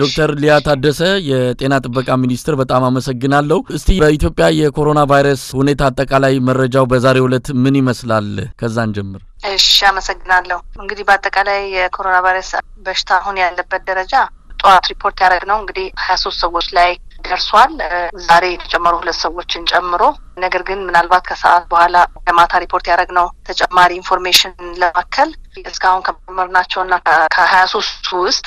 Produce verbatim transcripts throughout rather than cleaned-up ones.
Doctor Lia Tadesse, ye Tina Tibaka Minister, but Amamasaginalo, Steve Ethiopia, ye coronavirus, Unita Takalai, Merejao Bazariulet, Minimus Lal, Kazanjumber. Shamasagnalo, Ungriba Takalai, coronavirus, Bestahonia, the Pederaja, or report Taranongri, Hasusa was like. ደርሷል ዛሬ ተጨማሩ ሁለት ሰዎችን ጨምሮ ነገር ግን ምናልባት ከሰዓት በኋላ ማታ ሪፖርት ያደረግነው ተጨማሪ ኢንፎርሜሽን ለማከል እስካሁን ከመርናቸውና ከ23 ውስጥ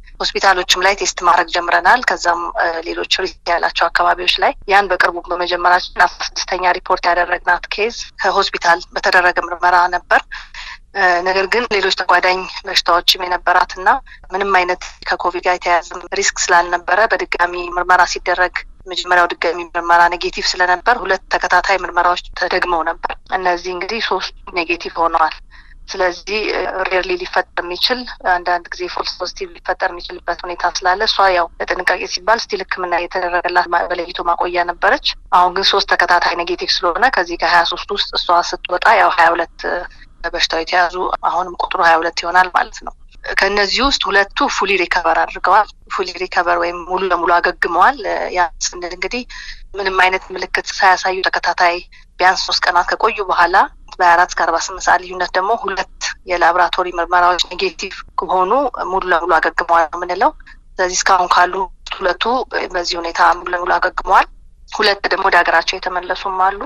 ሆስፒታሎችም ላይ ቴስት ማድረግ ጀምረናል ከዛም ሌሎች ሪያላቸው አካባቢዎች ላይ ያን በቅርቡ በመጀመራችን አስራ ስድስተኛ ሪፖርት ያደረግናት ኬዝ ከሆስፒታል በተደረገ ምርመራ ነበር ነገር ግን ሌሎች ተጓዳኝ በሽታዎችም የነበራትና ምንም አይነት ከኮቪድ ጋር የተያያዘ ሪስክ ስላልነበረ በድጋሚ ምርመራ ሲደረግ መጀመሪያው ድጋሚ ምርመራ ኔጌቲቭ ስለነበር ሁለት ተከታታይ ምርመራዎች ተደግመው ነበር እነዚህ እንግዲህ ሶስቱ ኔጌቲቭ ሆነዋል ስለዚህ ሪሊ ሊፈጠር የሚችል አንድ አንድ ጊዜ ፎልስ ፖዚቲቭ ሊፈጠር የሚችልበት ሁኔታ ስላለ ሷ ያው ለጥንቃቄ ሲባል ስቲልክምና የተደረገላት በለይቶ ማቆያ ነበርች አሁን ግን ሶስት ተከታታይ ኔጌቲቭ ስለሆነ ከዚህ ከ23 ውስጥ እሷ ስትወጣ ያው ሃያ ሁለት በሽታው የተያዙ አሁንም ቁጥሩ ሃያ ሁለት ይሆናል ማለት ነው ከነዚህ ውስጥ ሁለቱ ፉሊ ሪከቨር አድርገዋል ፉሊ ሪከቨር ወይ ሙሉ ለሙሉ አገግመዋል ያ ስንል እንግዲህ ምንም አይነት ምልክት ሳያሳዩ ተከታታይ ቢያንስ ሶስት ቀናት ከቆዩ በኋላ በ24 ከ48 ሰዓት ልዩነት ደግሞ ሁለት የላብራቶሪ ምርመራዎች ኔጌቲቭ ሆኖ ሙሉ ለሙሉ አገግመዋል ምንለው ስለዚህ እስካሁን ካሉ ሁለቱ በዚህ ሁኔታ ሙሉ ለሙሉ አገግመዋል ሁለት ደግሞ ወደ ሀገራቸው የተመለሱም አሉ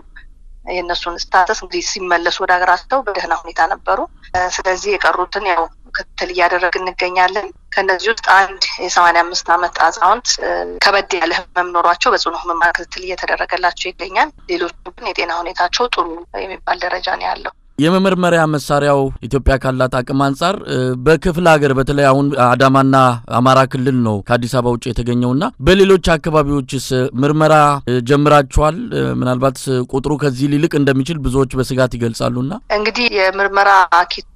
የነሱን ስታተስ እንግዲህ ሲመለሱ ወደ ሀገራቸው በደህና ሁኔታ ነበሩ ስለዚህ የቀሩትን ያው ከተል ያደረግን ገኛለን ከነዚህ ውስጥ አንድ የ85 አመት አዛውንት ከበድ ያለ ህመም ኖሯቸው በጽኑ ህመም ማከተል እየተደረገላቸው ይገኛል ሌሎቹ ግን የጤና ሁኔታቸው ጥሩ የሚባል ደረጃ ላይ ያለው የመመርመሪያ መሳሪያው ኢትዮጵያ ካላት አቅም አንፃር በክፍለ ሀገር በተለይ አሁን አዳማና አማራ ክልል ነው ከአዲስ አበባ ውጪ የተገኘውና በሌሎች አካባቢዎችስ ምርመራ ጀምራቸዋል ምናልባት ቁጥሩ ከዚህ ሊልቅ እንደሚችል ብዙዎች በስጋት ይገልጻሉና እንግዲህ የመመርመራ አኪት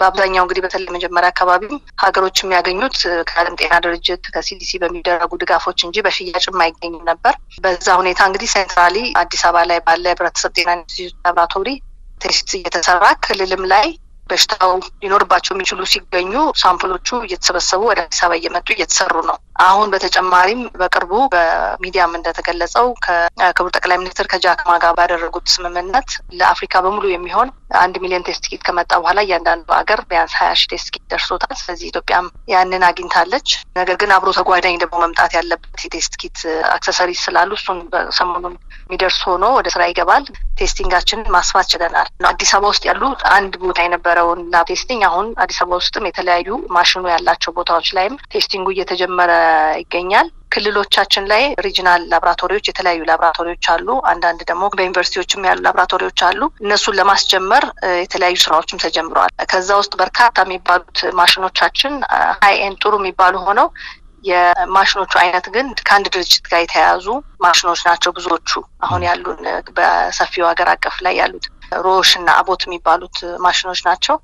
በአብዛኛው እንግዲህ በተለይ መጀመሪያ አካባቢ ሀገሮችም ያገኙት ከዓለም ጤና ድርጅት ከሲዲሲ በሚደረጉ ድጋፎች እንጂ በሽያጭም አይገኙ ነበር በዛ ሁኔታ እንግዲህ ሴንትራሊ አዲስ አበባ ላይ ባለ ህብረተሰብ ጤና ኢንስቲትዩት ላብራቶሪ ቴስት እየተሰራ ክልልም ላይ በሽታው ሊኖርባቸው የሚችሉ ሲገኙ ሳምፕሎቹ እየተሰበሰቡ ወደ አዲስ አበባ እየመጡ እየተሰሩ ነው አሁን በተጨማሪም በቅርቡ በሚዲያም እንደተገለጸው ከክቡር ጠቅላይ ሚኒስትር ከጃክማ ጋር ባደረጉት ስምምነት ለአፍሪካ በሙሉ የሚሆን አንድ ሚሊዮን ቴስት ኪት ከመጣ በኋላ ያንዳንዱ ሀገር ቢያንስ ሃያ ሺህ ቴስት ኪት ደርሶታል ስለዚህ ኢትዮጵያም ያንን አግኝታለች ነገር ግን አብሮ ተጓዳኝ ደግሞ መምጣት ያለበት ቴስት ኪት አክሰሰሪስ ስላሉ እሱን በሰሞኑን ሚደርስ ሆኖ ወደ ስራ ይገባል ቴስቲንጋችንን ማስፋት ጀመርናል አዲስ አበባ ውስጥ ያሉ አንድ ቦታ የነበረውን ቴስቲንግ አሁን አዲስ አበባ ውስጥም የተለያዩ ማሽኑ ያላቸው ቦታዎች ላይም ቴስቲንጉ እየተጀመረ ይገኛል ክልሎቻችን ላይ ሪጂናል ላብራቶሪዎች የተለያዩ ላብራቶሪዎች አሉ አንድ አንድ ደግሞ በዩኒቨርሲቲዎችም ያሉ ላብራቶሪዎች አሉ እነሱን ለማስጀመር የተለያዩ ስራዎችም ተጀምረዋል ከዛ ውስጥ በርካታ የሚባሉት ማሽኖቻችን ሃይ ኤንድ ጥሩ የሚባሉ ሆነው የማሽኖቹ አይነት ግን ካንድ ድርጅት ጋር የተያዙ ማሽኖች ናቸው ብዙዎቹ አሁን ያሉን በሰፊው ሀገር አቀፍ ላይ ያሉት ሮሽ እና አቦት የሚባሉት ማሽኖች ናቸው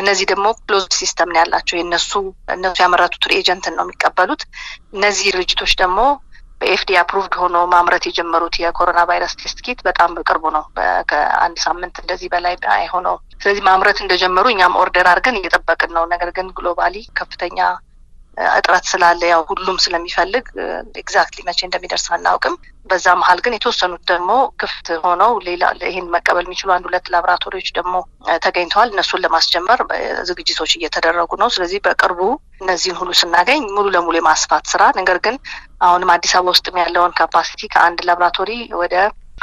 እነዚህ ደግሞ ክሎዝ ሲስተም ላይ ያላቸው የነሱ እነሱ ያመረቱት ኤጀንት ነው የሚቀበሉት እነዚህ ድርጅቶች ደግሞ በኤፍዲኤ አፕሩቭድ ሆኖ ማምረት የጀመሩት የኮሮና ቫይረስ ቴስት ኪት በጣም በቅርቡ ነው ከአንድ ሳምንት እንደዚህ በላይ አይሆን ነው ስለዚህ ማምረት እንደጀመሩ እኛም ኦርደር አድርገን እየተጠበቅን ነው ነገር ግን ግሎባሊ ከፍተኛ አጥራት ስላለ ያው ሁሉም ስለሚፈልግ ኤግዛክትሊ መቼ እንደሚደርስ አናውቅም በዛ መሃል ግን የተወሰኑት ደግሞ ክፍት ሆነው ሌላ ይሄን መቀበል የሚችሉ አንድ ሁለት ላብራቶሪዎች ደግሞ ተገኝተዋል እነሱን ለማስጀመር ዝግጅቶች እየተደረጉ ነው ስለዚህ በቅርቡ እነዚህን ሁሉ ስናገኝ ሙሉ ለሙሉ የማስፋት ስራ ነገር ግን አሁንም አዲስ አበባ ውስጥም ያለውን ካፓሲቲ ከአንድ ላብራቶሪ ወደ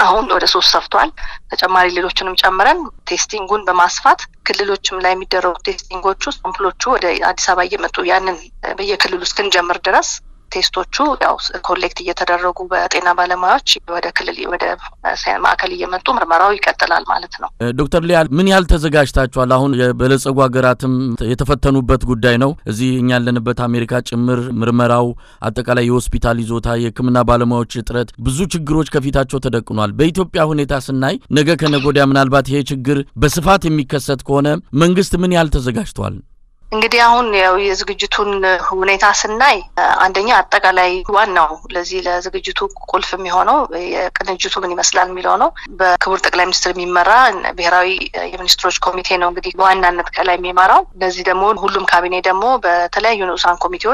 አሁን ወደ ሶስት ሰፍቷል ተጨማሪ ሌሎችንም ጨምረን ቴስቲንጉን በማስፋት ክልሎችም ላይ የሚደረጉ ቴስቲንጎቹ ሳምፕሎቹ ወደ አዲስ አበባ እየመጡ ያንን በየክልሉ ስንጀምር ድረስ Testochu, collect Yetarago, but in Abalamachi, where the Kali would have San Makali and Tumor Maroi Catalan Malatino. Doctor Lia, many alters a gashta to Alahun, Belasawagaratum, Yetafatanu, but good dino, Zinan, but America, Murmarau, Atacala Hospitalizota, Kumana Balamo Chitret, Buzuch Groch Cavita Chota de Kunal, Beto Piahunitas Negakanagodam Albat Hgur, Besafati Mikasat Corner, Mungist many alters a gashtwal. Ingediahun is Gujutun Hunetas and Nai, and the Yatagala one now, Lazila, the Gujutu Colfemihono, Canajutumani Maslan Milono, but Kurtaglam Strimimara, and Berai, even Stroch Committee on the one and Kalamimara, Lazida Moon, Hulum Cabinetamo, but Talayunusan Committee.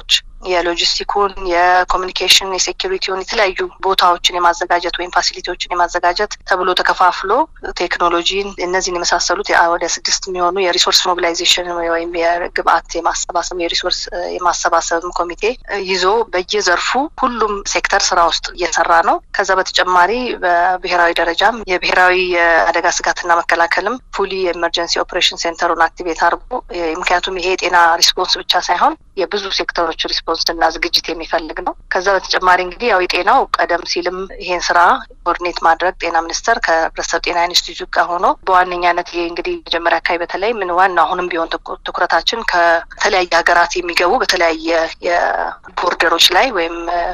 Yeah, logisticun, yeah, communication, security on itala you both out cinemas the gadget when facility cinemas the gadget, tabulota cafaflo, technology, and Nazinimasa salute our destiny, resource mobilization, Gabate Masabasam resource Masabasam committee, Yizo, Bajizarfu, Pullum sectors aroused Yesarano, Kazabat Jamari, Behrai Darajam, Yebherai Adagasatana Kalakalam, fully emergency operation center on activate Arbo, Imkatumi eight in our response with Chasahon, Yabuzu sector. And as Gitim Felagno, Kazat Maringia with Enoch, Adam Silum, Hensra, Ornit Madrak, and Amnestar, Prasat in an institute Kahono, Boaning and Angri, Jamarakai Betalem, and one Nahonum beyond to Kratachin, Tala Yagarati Migau, Betalay, Border Rochlai,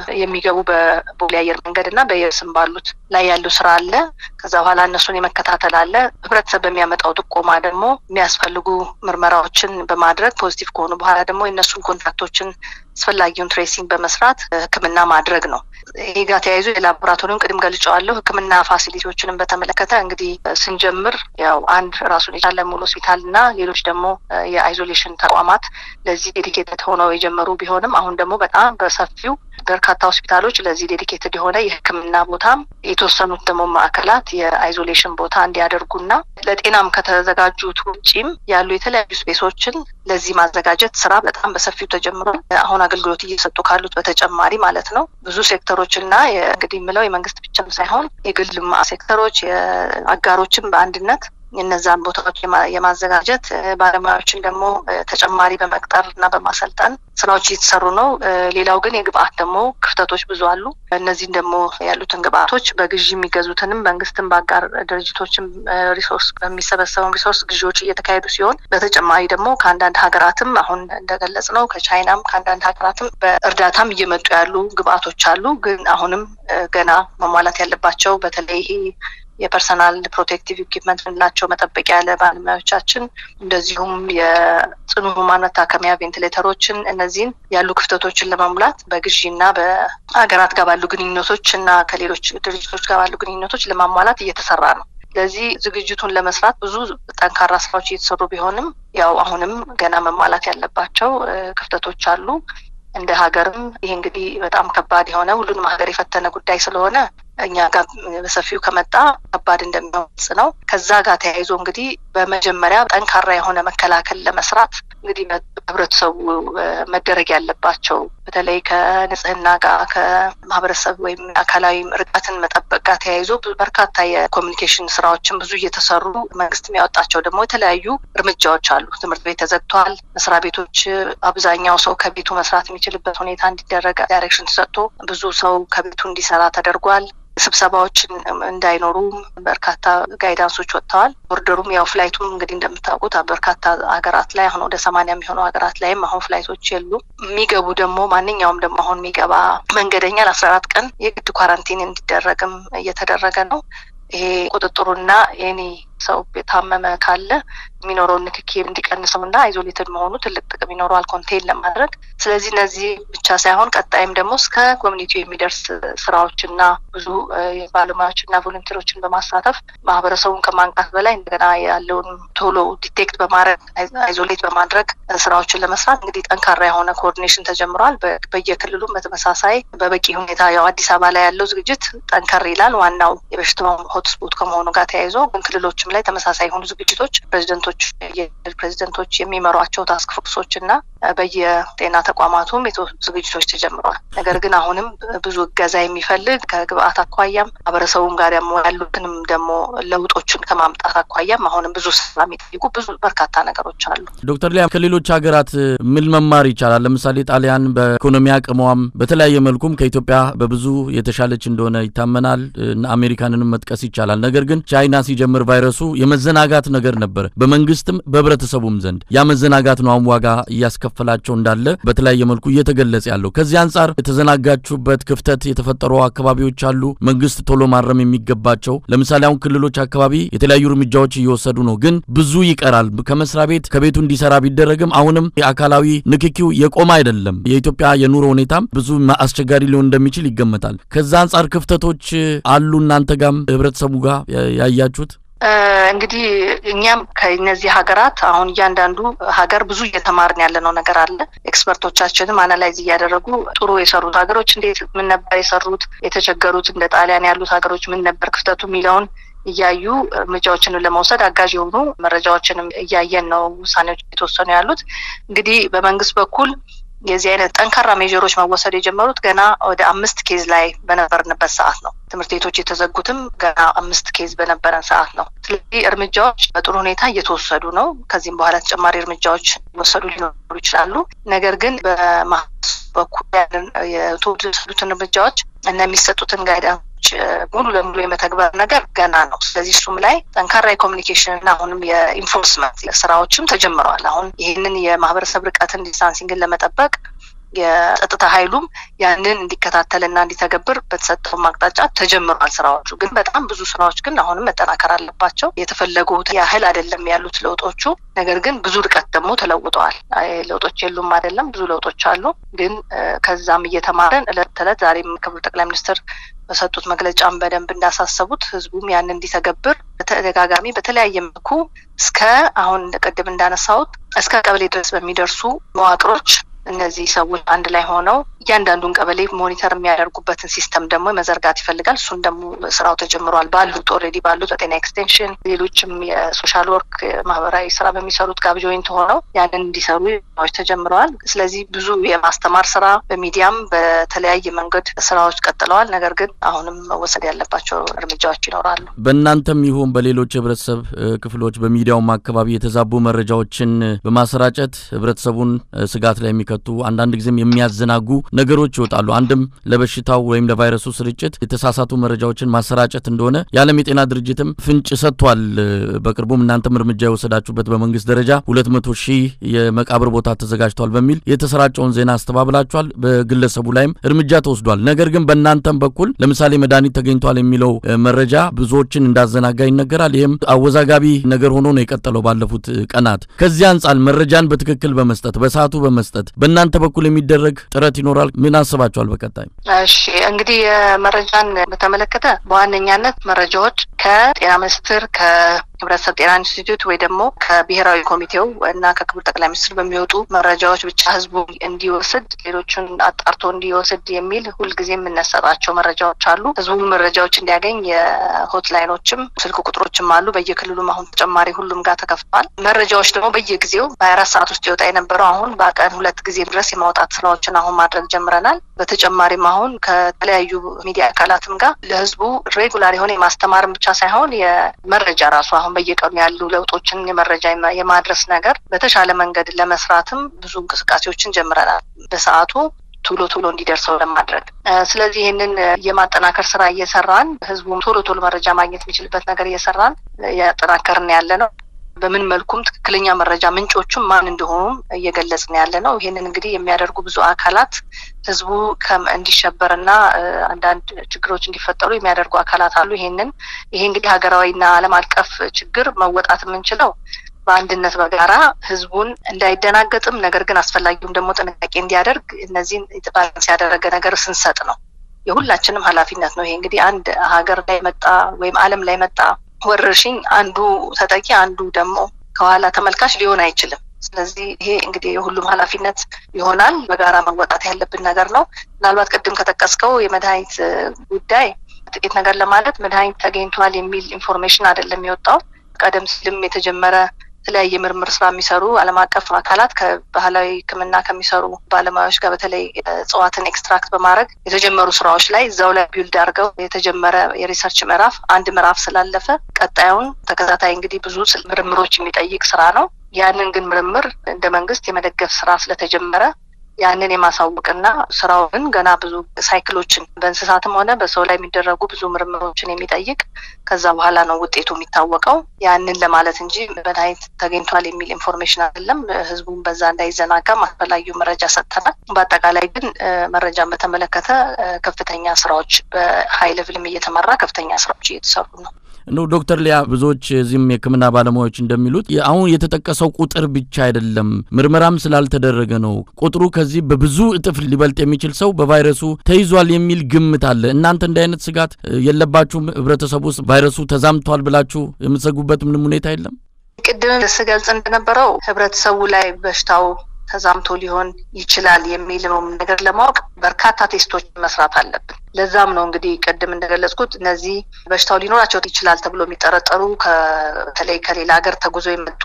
Yamigauba, Bolay, Mangadana, Bayes and Balut, Laya Lusralla, Kazahala Nasunima Catatala, Pratsabamiamet Autoco Madamo, Miasfalugu, Murmarochin, Bamadrak, Positive Kono Baradamo, and Nasun Contactochin. Sfalagion tracing by Masrat, Kamana Madragno. He got a laboratorium, Galichalo, Kamana facility, which in Batamalakatang, the Sinjammer, and Rasunitala Mulositalna, Yerushamo, isolation Tawamat, the Z dedicated Hono, Jamarubi Honam, Ahundamo, but Am, Bersafu, Berkata Hospital, which is dedicated Hona, Kamana Botam, Itosan Utamo Akalat, the isolation Botan, the other Guna, that Inam Kata Zagaju to Jim, Yaluitala Space Ocean, Lazima Zagajet, Sarab, that Ambasafu Jammer. አሁን አገልግሎት እየሰጡ ካሉት በተጨማሪ ማለት ነው ብዙ ሴክተሮችና እንግዲህ ምለው የመንግስት ብቻም ሳይሆን የግል ሴክተሮች አጋሮችን በአንድነት እነዛን ቦታዎች የማዘጋጀት ባለሙያዎችን ደግሞ ተጨማሪ በመቅጠርና በማሰልጣን ስራዎች እየተሰሩ ነው። ሌላው ግን የግብአት ደግሞ ክፍተቶች ብዙ አሉ። እነዚህን ደግሞ ያሉትን ግብአቶች በግዢ የሚገዙትንም መንግስትን ባጋር ድርጅቶችን ሪሶርስ በሚሰበሰቡ ሪሶርስ ግዢዎች እየተካሄዱ ሲሆን በተጨማሪ ደግሞ ካንዳንድ ሀገራትም አሁን እንደገለጽ ነው ከቻይናም ካንዳንድ ሀገራትም በእርዳታም እየመጡ ያሉ ግብአቶች አሉ። ግን አሁንም ገና መሟላት ያለባቸው በተለይ የፐርሰናል ፕሮቴክቲቭ ኢኩዊፕመንት እንላቸው መጠበቂያ ለባለሙያዎቻችን እንደዚሁም የጽኑ ህሙማን መታከሚያ ቬንቲሌተሮችን እነዚህን ያሉ ክፍተቶችን ለማሙላት በግዢና በአገራት ጋር ባሉ ግንኙነቶችና ከሌሎች ድርጅቶች ጋር ባሉ ግንኙነቶች ለማሟላት እየተሰራ ነው። ስለዚህ ዝግጅቱን ለመስራት ብዙ ጠንካራ ስራዎች እየተሰሩ ቢሆንም ያው አሁንም ገና መሟላት ያለባቸው ክፍተቶች አሉ። እንደ ሀገርም ይሄ እንግዲህ በጣም ከባድ የሆነ ሁሉንም ሀገር የፈተነ ጉዳይ ስለሆነ እኛ ጋር በሰፊው ከመጣ ከባድ እንደሚሆንስ ነው። ከዛ ጋር ተያይዞ እንግዲህ በመጀመሪያ ጠንካራ የሆነ መከላከል ለመስራት እንግዲህ ህብረተሰቡ መደረግ ያለባቸው በተለይ ከንጽህና ጋር ከማህበረሰብ ወይም አካላዊ ርቀትን መጠበቅ ጋር ተያይዞ በርካታ የኮሙኒኬሽን ስራዎችን ብዙ እየተሰሩ መንግስት የሚያወጣቸው ደግሞ የተለያዩ እርምጃዎች አሉ። ትምህርት ቤት ተዘግቷል። መስሪያ ቤቶች አብዛኛው ሰው ከቤቱ መስራት የሚችልበት ሁኔታ እንዲደረግ ዳይሬክሽን ተሰጥቶ ብዙ ሰው ከቤቱ እንዲሰራ ተደርጓል። ስብሰባዎችን እንዳይኖሩ በርካታ ጋይዳንሶች ወጥተዋል። ቦርደሩም ያው ፍላይቱም እንግዲህ እንደምታውቁት በርካታ ሀገራት ላይ አሁን ወደ ሰማንያ የሚሆኑ ሀገራት ላይ አሁን ፍላይቶች የሉ። የሚገቡ ደግሞ ማንኛውም ደግሞ አሁን የሚገባ መንገደኛ ለአስራ አራት ቀን የግድ ኳራንቲን እንዲደረግም እየተደረገ ነው። ይሄ ቁጥጥሩና የኔ ሰው በታመመ ካለ ሚኖሮው ንክኪ እንዲቀንስምና አይሶሌትድ መሆኑ ትልቅ ጥቅም ይኖራል ኮንቴይን ለማድረግ። ስለዚህ እነዚህ ብቻ ሳይሆን ቀጣይም ደግሞ እስከ ኮሚኒቲው የሚደርስ ስራዎችና ብዙ የባለሙያዎችና ቮለንቲሮችን በማሳተፍ ማህበረሰቡን ከማንቃት በላይ እንደገና ያለውን ቶሎ ዲቴክት በማድረግ አይሶሌት በማድረግ ስራዎችን ለመስራት እንግዲህ ጠንካራ የሆነ ኮኦርዲኔሽን ተጀምሯል። በየክልሉ በተመሳሳይ በበቂ ሁኔታ ያው አዲስ አበባ ላይ ያለው ዝግጅት ጠንካራ ይላል። ዋናው የበሽታው ሆትስፖት ከመሆኑ ጋር ተያይዞ ግን ክልሎች ላይ ተመሳሳይ ሆኑ ዝግጅቶች ፕሬዝዳንቶች የፕሬዝዳንቶች የሚመራቸው ታስክ ፎርሶችና በየጤና ተቋማቱም ዝግጅቶች ተጀምረዋል። ነገር ግን አሁንም ብዙ ገዛ የሚፈልግ ከግብአት አቋያም አበረሰውም ጋር ያሟሉትንም ደሞ ለውጦችን ከማምጣት አቋያም አሁንም ብዙ ሰላም ይጥይቁ ብዙ በርካታ ነገሮች አሉ ዶክተር ሊያ ከሌሎች ሀገራት ምን መማር ይቻላል ለምሳሌ ጣሊያን በኢኮኖሚ አቅሟም በተለያየ መልኩም ከኢትዮጵያ በብዙ የተሻለች እንደሆነ ይታመናል እና አሜሪካንንም መጥቀስ ይቻላል ነገር ግን ቻይና ሲጀምር ቫይረሱ የመዘናጋት ነገር ነበር በመንግስትም በብረተሰቡም ዘንድ ያመዘናጋት ነው አምዋጋ ያስከፈላቸው እንዳለ በተለያየ መልኩ እየተገለጸ ያለው ከዚህ አንፃር የተዘናጋችሁበት ክፍተት የተፈጠሩ አካባቢዎች አሉ መንግስት ቶሎ ማረም የሚገባቸው ለምሳሌ አሁን ክልሎች አካባቢ የተለያዩ ርምጃዎች እየወሰዱ ነው ግን ብዙ ይቀራል ከመስራ ቤት ከቤቱ እንዲሰራ ቢደረግም አሁንም የአካላዊ ንክኪው የቆማ አይደለም የኢትዮጵያ የኑሮ ሁኔታም ብዙ ማስቸጋሪ ሊሆን እንደሚችል ይገመታል ከዛ አንፃር ክፍተቶች አሉ እናንተ ጋም ህብረተሰቡ ጋር ያያያችሁት እንግዲህ እኛም ከነዚህ ሀገራት አሁን ያንዳንዱ ሀገር ብዙ የተማርን ያለነው ነገር አለ ኤክስፐርቶቻችንም አናላይዝ ያደረጉ ጥሩ የሰሩት ሀገሮች እንዴት ምን ነበር የሰሩት የተቸገሩት እንደ ጣሊያን ያሉት ሀገሮች ምን ነበር ክፍተቱ ሚላውን ያዩ መጫዎችን ለማውሰድ አጋዥ የሆኑ መረጃዎችንም ያያየን ነው ሳኔዎች የተወሰኑ ያሉት እንግዲህ በመንግስት በኩል የዚህ አይነት ጠንካራ ሜጀሮች ማወሰድ የጀመሩት ገና ወደ አምስት ኬዝ ላይ በነበርንበት ሰዓት ነው ትምርቴቶች የተዘጉትም ገና አምስት ኬዝ በነበረን ሰዓት ነው ስለዚህ እርምጃዎች በጥሩ ሁኔታ እየተወሰዱ ነው ከዚህም በኋላ ተጨማሪ እርምጃዎች ወሰዱ ሊኖሩ ይችላሉ ነገር ግን በማስ በኩል ያለን የቶድስቱን እርምጃዎች እና የሚሰጡትን ጋይዳንስ ሙሉ ለሙሉ የመተግበር ነገር ገና ነው ስለዚህ ሱም ላይ ጠንካራ የኮሙኒኬሽን እና አሁንም የኢንፎርስመንት ስራዎችም ተጀምረዋል አሁን ይሄንን የማህበረሰብ ርቀትን ዲስታንሲንግን ለመጠበቅ የጸጥታ ኃይሉም ያንን እንዲከታተልና እንዲተገብር በተሰጠው ማቅጣጫ ተጀምሯል ስራዎቹ ግን በጣም ብዙ ስራዎች ግን አሁንም መጠናከር አለባቸው የተፈለጉት ያህል አይደለም ያሉት ለውጦቹ ነገር ግን ብዙ ርቀት ደግሞ ተለውጧል ለውጦች የሉም አይደለም ብዙ ለውጦች አሉ ግን ከዛም እየተማረን ለተለት ዛሬም ክቡር ጠቅላይ ሚኒስትር በሰጡት መግለጫም በደንብ እንዳሳሰቡት ህዝቡም ያንን እንዲተገብር ተደጋጋሚ በተለያየ መልኩ እስከ አሁን እንደቀደም እንዳነሳሁት እስከ ቀበሌ ድረስ በሚደርሱ መዋቅሮች እነዚህ ሰዎች አንድ ላይ ሆነው ያንዳንዱን ቀበሌ ሞኒተር የሚያደርጉበትን ሲስተም ደግሞ መዘርጋት ይፈልጋል እሱን ደግሞ ስራው ተጀምሯል ባሉት ኦሬዲ ባሉት ጤና ኤክስቴንሽን ሌሎችም የሶሻል ወርክ ማህበራዊ ስራ በሚሰሩት ጋር ጆይንት ሆነው ያንን እንዲሰሩ ስራዎች ተጀምሯል ስለዚህ ብዙ የማስተማር ስራ በሚዲያም በተለያየ መንገድ ስራዎች ቀጥለዋል ነገር ግን አሁንም መወሰድ ያለባቸው እርምጃዎች ይኖራሉ በእናንተም ይሁን በሌሎች ህብረተሰብ ክፍሎች በሚዲያው ማከባብ የተዛቡ መረጃዎችን በማሰራጨት ህብረተሰቡን ስጋት ላይ ቱ አንዳንድ ጊዜም የሚያዘናጉ ነገሮች ይወጣሉ አንድም ለበሽታው ወይም ለቫይረሱ ስርጭት የተሳሳቱ መረጃዎችን ማሰራጨት እንደሆነ የዓለም የጤና ድርጅትም ፍንጭ ሰጥቷል በቅርቡም እናንተም እርምጃ የወሰዳችሁበት በመንግስት ደረጃ ሁለት መቶ ሺህ የመቃብር ቦታ ተዘጋጅቷል በሚል የተሰራጨውን ዜና አስተባብላችኋል በግለሰቡ ላይም እርምጃ ተወስዷል ነገር ግን በእናንተም በኩል ለምሳሌ መድኃኒት ተገኝቷል የሚለው መረጃ ብዙዎችን እንዳዘናጋ ይነገራል ይሄም አወዛጋቢ ነገር ሆኖ ነው የቀጠለው ባለፉት ቀናት ከዚህ አንፃል መረጃን በትክክል በመስጠት በሰዓቱ በመስጠት በእናንተ በኩል የሚደረግ ጥረት ይኖራል ምን አሰባችኋል በቀጣይ እሺ እንግዲህ መረጃን በተመለከተ በዋነኛነት መረጃዎች ከጤና ሚኒስቴር ከ ህብረተሰብ ጤና ኢንስቲትዩት ወይ ደግሞ ከብሔራዊ ኮሚቴው እና ከክቡር ጠቅላይ ሚኒስትር በሚወጡ መረጃዎች ብቻ ህዝቡ እንዲወስድ ሌሎችን አጣርቶ እንዲወስድ የሚል ሁሉ ጊዜም እናሰራቸው መረጃዎች አሉ ህዝቡ መረጃዎች እንዲያገኝ የሆትላይኖችም ስልክ ቁጥሮችም አሉ በየክልሉም አሁን ተጨማሪ ሁሉም ጋር ተከፍቷል መረጃዎች ደግሞ በየጊዜው በ24 ሰዓት ውስጥ ይወጣ የነበረው አሁን በቀን ሁለት ጊዜ ድረስ የማውጣት ስራዎችን አሁን ማድረግ ጀምረናል በተጨማሪም አሁን ከተለያዩ ሚዲያ አካላትም ጋር ለህዝቡ ሬጉላር የሆነ ማስተማር ብቻ ሳይሆን የመረጃ ራሱ በየቀኑ ያሉ ለውጦችን የመረጃ የማድረስ ነገር በተሻለ መንገድ ለመስራትም ብዙ እንቅስቃሴዎችን ጀምረናል በሰዓቱ ቶሎ ቶሎ እንዲደርሰው ለማድረግ ስለዚህ ይሄንን የማጠናከር ስራ እየሰራን ህዝቡም ቶሎ ቶሎ መረጃ ማግኘት የሚችልበት ነገር እየሰራን ያጠናከርን ያለነው በምን መልኩም ትክክለኛ መረጃ ምንጮቹም ማን እንደሆኑ እየገለጽን ያለነው ይሄንን እንግዲህ የሚያደርጉ ብዙ አካላት ህዝቡ እንዲሸበርና አንዳንድ ችግሮች እንዲፈጠሩ የሚያደርጉ አካላት አሉ ይሄንን ይሄ እንግዲህ ሀገራዊና ዓለም አቀፍ ችግር መወጣት የምንችለው በአንድነት በጋራ ህዝቡን እንዳይደናገጥም ነገር ግን አስፈልጊውም ደግሞ ጥንቃቄ እንዲያደርግ እነዚህን ጥባን ሲያደረገ ነገር ስንሰጥ ነው የሁላችንም ኃላፊነት ነው ይሄ እንግዲህ አንድ ሀገር ላይ መጣ ወይም ዓለም ላይ መጣ ወረሽኝ አንዱ ተጠቂ አንዱ ደግሞ ከኋላ ተመልካች ሊሆን አይችልም ስለዚህ ይሄ እንግዲህ የሁሉም ኃላፊነት ይሆናል በጋራ መወጣት ያለብን ነገር ነው ምናልባት ቀደም ከተቀስቀው የመድኃኒት ጉዳይ ጥቂት ነገር ለማለት መድኃኒት ተገኝቷል የሚል ኢንፎርሜሽን አይደለም የሚወጣው ቀደም ሲልም የተጀመረ تلاقي مرمر سلام يسارو على ما تقف عقلات كبهلاي كمنا كم يسارو بعلى ما يشجع بتلاقي صوات إكستراكت بمارك يتجمر وسراش لاي زاوية بيلدارجو يتجمر يريسرش مراف عند مراف سلال لفة قطعون تكذات إنجدي بزوس مرمروش متأيق سرانو يعني نجن مرمر دمنجست يمدقف سراس لتجمره يعني نما سوقنا سراون جنا بزو سايكلوشن بس ساعتهم هنا بس ولا يمدرجو بزو مرمروش نميتأيق كذا وهلا نود إتو متوقعوا يعني لما على تنجي بنهاية تجين توالي ميل إنفورميشن لهم هزبون بزان ده إذا ناكمل فلا يوم رجع ستنا بتقاليدن مرجع متملكتها كفتين يسراج هاي ليفل مية مرة كفتين يسراج يتصابون. No Doctor Lia ብዙዎች ዝም የከመና ባለሙያዎች እንደሚሉት አሁን የተጠቀሰው ቁጥር ብቻ አይደለም ምርመራም ስላልተደረገ ነው ቁጥሩ ከዚህ በብዙ እጥፍ ሊበልጥ የሚችል ሰው በቫይረሱ ተይዟል የሚል ግምት አለ እናንተ እንደ አይነት ስጋት የለባችሁ ህብረተሰቡስ ቫይረሱ ተዛምቷል ብላችሁ የምትሰጉበት ምንም ሁኔታ አይደለም ቅድም ስገልጽ እንደነበረው ህብረተሰቡ ላይ በሽታው ተዛምቶ ሊሆን ይችላል የሚለው ነገር ለማወቅ በርካታ ቴስቶች መስራት አለብን ለዛም ነው እንግዲህ ቀደም እንደገለጽኩት እነዚህ በሽታው ሊኖራቸው ይችላል ተብሎ የሚጠረጠሩ ከተለይ ከሌላ ሀገር ተጉዞ የመጡ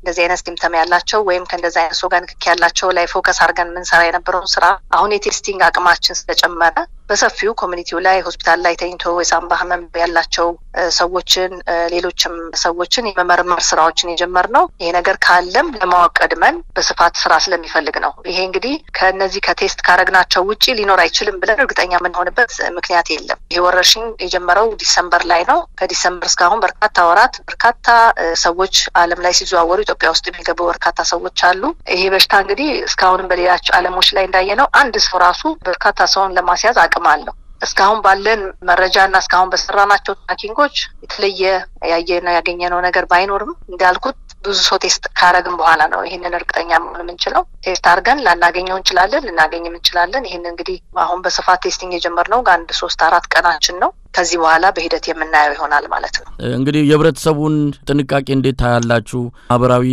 እንደዚህ አይነት ሲምፕቶም ያላቸው ወይም ከእንደዚህ አይነት ሶጋን ክክ ያላቸው ላይ ፎከስ አድርገን ምን ሰራ የነበረው ስራ አሁን የቴስቲንግ አቅማችን ስለጨመረ በሰፊው ኮሚኒቲው ላይ ሆስፒታል ላይ ተኝቶ የሳምባ ህመም ያላቸው ሰዎችን ሌሎችም ሰዎችን የመመርመር ስራዎችን እየጀመርነው ይሄ ነገር ካለም ለማወቀድመን በስፋት ስራ ስለሚፈልግ ነው ይሄ እንግዲህ ከነዚህ ከቴስት ካረግናቸው ውጪ ሊኖር አይችልም ብለን እርግጠኛ ምን ሆነበት ምክንያት የለም የወረርሽኝ የጀመረው ዲሰምበር ላይ ነው ከዲሰምበር እስከ አሁን በርካታ ወራት በርካታ ሰዎች ዓለም ላይ ሲዘዋወሩ ኢትዮጵያ ውስጥ የሚገቡ በርካታ ሰዎች አሉ ይሄ በሽታ እንግዲህ እስከ አሁን በሌላቸው ዓለሞች ላይ እንዳየነው አንድ ሰው ራሱ በርካታ ሰውን ለማስያዝ አቅም አለው እስከ አሁን ባለን መረጃና እስከ አሁን በሰራናቸው ታኪንጎች የተለየ ያየነው ያገኘነው ነገር ባይኖርም እንዳልኩት ብዙ ሰው ቴስት ካረግን በኋላ ነው ይሄንን እርግጠኛ መሆን የምንችለው ቴስት አርገን ላናገኘው እንችላለን ልናገኝም እንችላለን ይሄን እንግዲህ አሁን በስፋት ቴስቲንግ የጀመርነው አንድ ሶስት አራት ቀናችን ነው ከዚህ በኋላ በሂደት የምናየው ይሆናል ማለት ነው እንግዲህ የህብረተሰቡን ጥንቃቄ እንዴት ታያላችሁ አብራዊ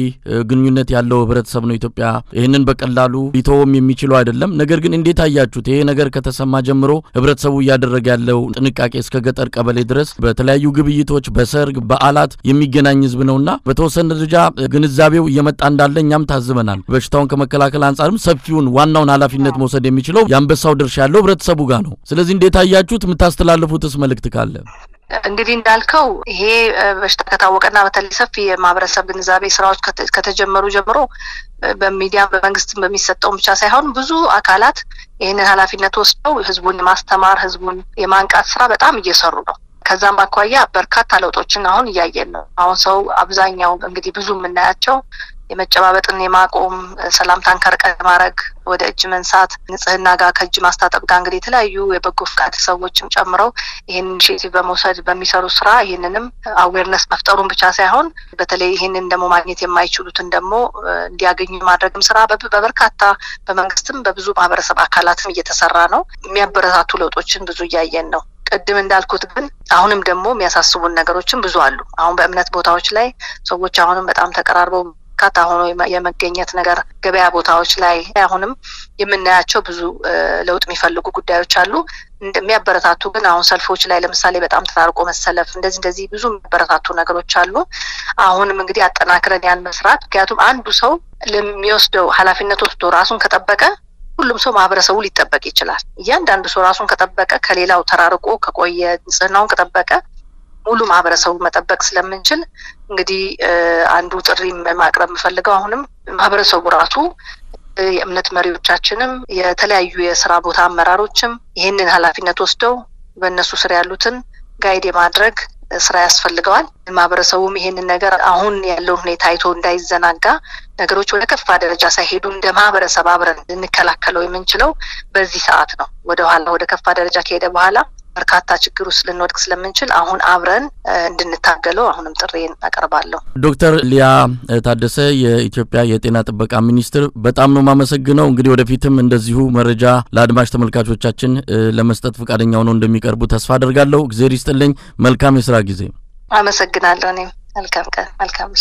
ግንኙነት ያለው ህብረተሰብ ነው ኢትዮጵያ ይሄንን በቀላሉ ሊተውም የሚችል አይደለም ነገር ግን እንዴት ታያችሁት ይሄ ነገር ከተሰማ ጀምሮ ህብረተሰቡ ያደረገ ያለው ጥንቃቄ እስከ ገጠር ቀበሌ ድረስ በተለያዩ ግብይቶች በሰርግ በአላት የሚገናኝ ህዝብ ነውና በተወሰነ ደረጃ ግንዛቤው እየመጣ እንዳለኛም ታዝበናል በሽታውን ከመከላከል አንጻርም ሰፊውን ዋናውን ኃላፊነት መውሰድ የሚችል ያንበሳው ድርሻ ያለው ህብረተሰቡ ጋር ነው ስለዚህ እንዴት ታያችሁት ምታስተላልፉትስ መልክት ካለ እንግዲህ እንዳልከው ይሄ በሽታ ከታወቀና በተለይሰፊ የማብረሰብ ግንዛቤ ስራዎች ከተጀመሩ ጀምሮ በሚዲያ በመንግስት በሚሰጠው ብቻ ሳይሆን ብዙ አካላት ይሄንን ኃላፊነት ወስደው ህዝቡን ማስተማር ህዝቡን የማንቃት ስራ በጣም እየሰሩ ነው ከዛም አኳያ በርካታ ለውጦችን አሁን ያያየን ነው አሁን ሰው አብዛኛው እንግዲህ ብዙ ምናያቸው የመጨባበጥን የማቆም ሰላምታን ከርቀት ማረግ ወደ እጅ መንሳት ንጽህና ጋር ከእጅ ማስታጠብ ጋር እንግዲህ ተለያዩ የበጎ ፍቃድ ሰዎችም ጨምረው ይሄን ኢኒሺዬቲቭ በመውሰድ በሚሰሩ ስራ ይሄንንም አዌርነስ መፍጠሩን ብቻ ሳይሆን በተለይ ይሄንን ደሞ ማግኘት የማይችሉትን ደሞ እንዲያገኙ ማድረግም ስራ በበርካታ በመንግስትም በብዙ ማህበረሰብ አካላትም እየተሰራ ነው የሚያበረታቱ ለውጦችን ብዙ ያያየን ነው ቀድም እንዳልኩት ግን አሁንም ደግሞ የሚያሳስቡን ነገሮችን ብዙ አሉ አሁን በእምነት ቦታዎች ላይ ሰዎች አሁንም በጣም ተቀራርበው ካታ ሆኖ የመገኘት ነገር ገበያ ቦታዎች ላይ አሁንም የምናያቸው ብዙ ለውጥ የሚፈልጉ ጉዳዮች አሉ እንደሚያበረታቱ ግን አሁን ሰልፎች ላይ ለምሳሌ በጣም ተራርቆ መሰለፍ እንደዚህ እንደዚህ ብዙ የሚያበረታቱ ነገሮች አሉ አሁንም እንግዲህ አጠናክረን ያን መስራት ምክንያቱም አንዱ ሰው ለሚወስደው ኃላፊነት ወስዶ ራሱን ከጠበቀ ሁሉም ሰው ማህበረሰቡ ሊጠበቅ ይችላል እያንዳንዱ ሰው ራሱን ከጠበቀ ከሌላው ተራርቆ ከቆየ ንጽህናውን ከጠበቀ ሙሉ ማህበረሰቡ መጠበቅ ስለምንችል እንግዲህ አንዱ ጥሪ ማቅረብ ፈልገው አሁንም ማህበረሰቡ ራሱ የእምነት መሪዎቻችንም የተለያዩ የሥራ ቦታ አመራሮችም ይሄንን ኃላፊነት ወስደው በእነሱ ስራ ያሉትን ጋይድ ማድረግ ስራ ያስፈልጋል ማህበረሰቡም ይሄንን ነገር አሁን ያለው ሁኔታ አይቶ እንዳይዘናጋ ነገሮች ወደ ከፋ ደረጃ ሳይሄዱ እንደ ማህበረሰብ አብረን እንከላከለው የምንችለው በዚህ ሰዓት ነው ወደ ኋላ ወደ ከፋ ደረጃ ከሄደ በኋላ በርካታ ችግር ውስጥ ልንወድቅ ስለምንችል አሁን አብረን እንድንታገለው አሁንም ጥሪን አቀርባለሁ ዶክተር ሊያ ታደሰ የኢትዮጵያ የጤና ጥበቃ ሚኒስትር በጣም ነው ማመሰግነው እንግዲህ ወደፊትም እንደዚሁ መረጃ ለአድማጭ ተመልካቾቻችን ለመስጠት ፍቃደኛ ሆነው እንደሚቀርቡ ተስፋ አደርጋለሁ እግዚአብሔር ይስጥልኝ መልካም የሥራ ጊዜ አመሰግናለሁ እኔ መልካም ቀን መልካም